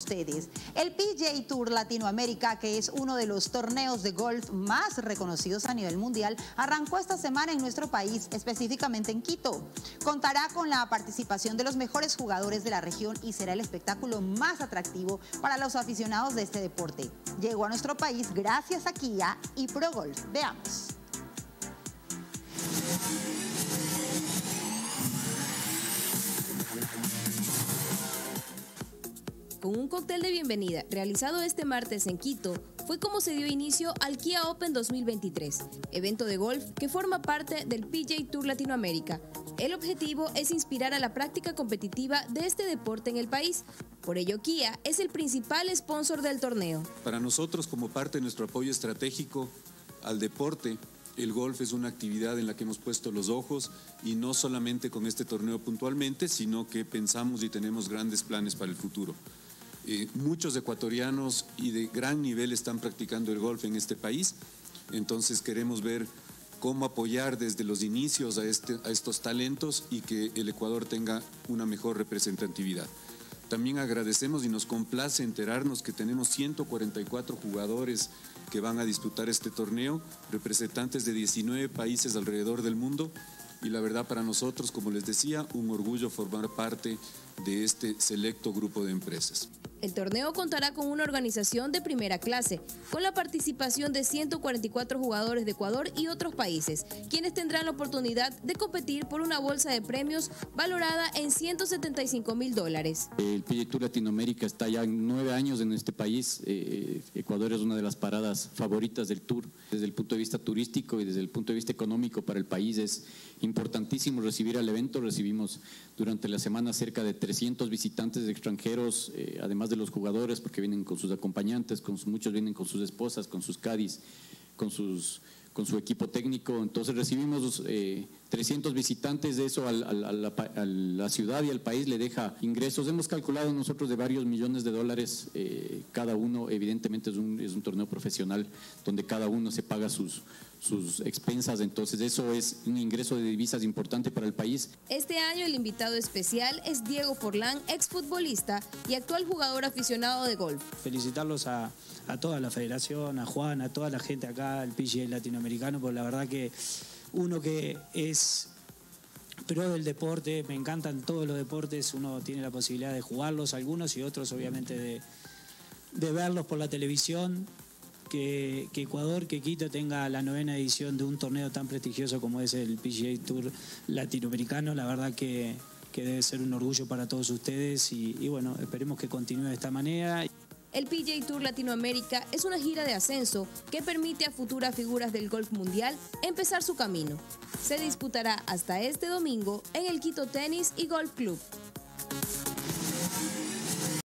Ustedes. El PGA Tour Latinoamérica, que es uno de los torneos de golf más reconocidos a nivel mundial, arrancó esta semana en nuestro país, específicamente en Quito. Contará con la participación de los mejores jugadores de la región y será el espectáculo más atractivo para los aficionados de este deporte. Llegó a nuestro país gracias a KIA y Pro Golf. Veamos. Con un cóctel de bienvenida realizado este martes en Quito, fue como se dio inicio al KIA Open 2023, evento de golf que forma parte del PGA Tour Latinoamérica. El objetivo es inspirar a la práctica competitiva de este deporte en el país. Por ello, KIA es el principal sponsor del torneo. Para nosotros, como parte de nuestro apoyo estratégico al deporte, el golf es una actividad en la que hemos puesto los ojos y no solamente con este torneo puntualmente, sino que pensamos y tenemos grandes planes para el futuro. Muchos ecuatorianos y de gran nivel están practicando el golf en este país, entonces queremos ver cómo apoyar desde los inicios a estos talentos y que el Ecuador tenga una mejor representatividad. También agradecemos y nos complace enterarnos que tenemos 144 jugadores que van a disputar este torneo, representantes de 19 países alrededor del mundo. Y la verdad, para nosotros, como les decía, un orgullo formar parte de este selecto grupo de empresas. El torneo contará con una organización de primera clase, con la participación de 144 jugadores de Ecuador y otros países, quienes tendrán la oportunidad de competir por una bolsa de premios valorada en $175.000. El PGA Tour Latinoamérica está ya 9 años en este país. Ecuador es una de las paradas favoritas del Tour. Desde el punto de vista turístico y desde el punto de vista económico para el país es importantísimo recibir al evento. Recibimos durante la semana cerca de 300 visitantes extranjeros, además de los jugadores, porque vienen con sus acompañantes, muchos vienen con sus esposas, con sus caddies, con su equipo técnico. Entonces recibimos 300 visitantes, de eso a la ciudad y al país le deja ingresos. Hemos calculado nosotros de varios millones de dólares cada uno. Evidentemente es un torneo profesional donde cada uno se paga sus expensas, entonces eso es un ingreso de divisas importante para el país. Este año el invitado especial es Diego Forlán, exfutbolista y actual jugador aficionado de golf. Felicitarlos a toda la federación, a Juan, a toda la gente acá, al PGA latinoamericano, porque la verdad que uno que es pro del deporte, me encantan todos los deportes, uno tiene la posibilidad de jugarlos algunos y otros obviamente de verlos por la televisión. Que Ecuador, que Quito tenga la 9ª edición de un torneo tan prestigioso como es el PGA Tour Latinoamericano, la verdad que debe ser un orgullo para todos ustedes y bueno, esperemos que continúe de esta manera. El PGA Tour Latinoamérica es una gira de ascenso que permite a futuras figuras del golf mundial empezar su camino. Se disputará hasta este domingo en el Quito Tennis y Golf Club.